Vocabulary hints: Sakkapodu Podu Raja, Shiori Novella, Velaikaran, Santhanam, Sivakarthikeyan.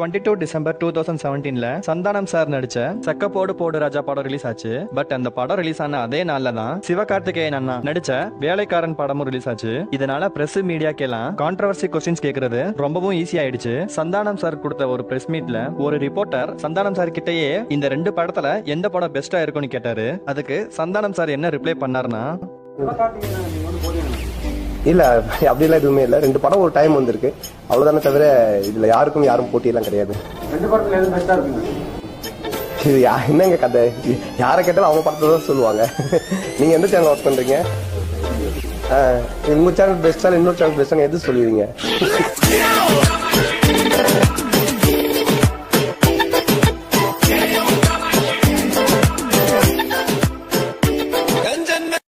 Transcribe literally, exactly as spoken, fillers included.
twenty-two December twenty seventeen la Santhanam sir nadicha Sakkapodu Podu Raja padam release aachu, but and padam release ana adhe naalla dhaan Sivakarthikeyan anna nadicha Velaikaran padam release aachu. Idanaala press media kella controversy questions kekkuradhu rombavum easy aidichu. Santhanam sir kudutha oru press meet la oru reporter Santhanam sir kitteye indha rendu padathula endha padam best a irukonu kettaru. Adukku Santhanam sir enna reply pannarna இல்ல அப்படிலாம் எதுவுமே இல்ல. ரெண்டு படம் ஒரு time வந்திருக்கு அவ்வளவுதானே தவிர இதுல யாருக்கும் யாரும் போட்டியெல்லாம் கிடையாது. ரெண்டு படத்துல எது பெஸ்டா இருக்கு இது என்னங்க கதை? யாரை கேட்டாலும் அவங்க படத்துல தான் சொல்லுவாங்க. நீங்க எந்த சேனல் வாட்ச் பண்றீங்க? உங்க சேனல் பெஸ்டா இன்னொரு சேனல் பெஸ்டான்னு எது சொல்லுவீங்க?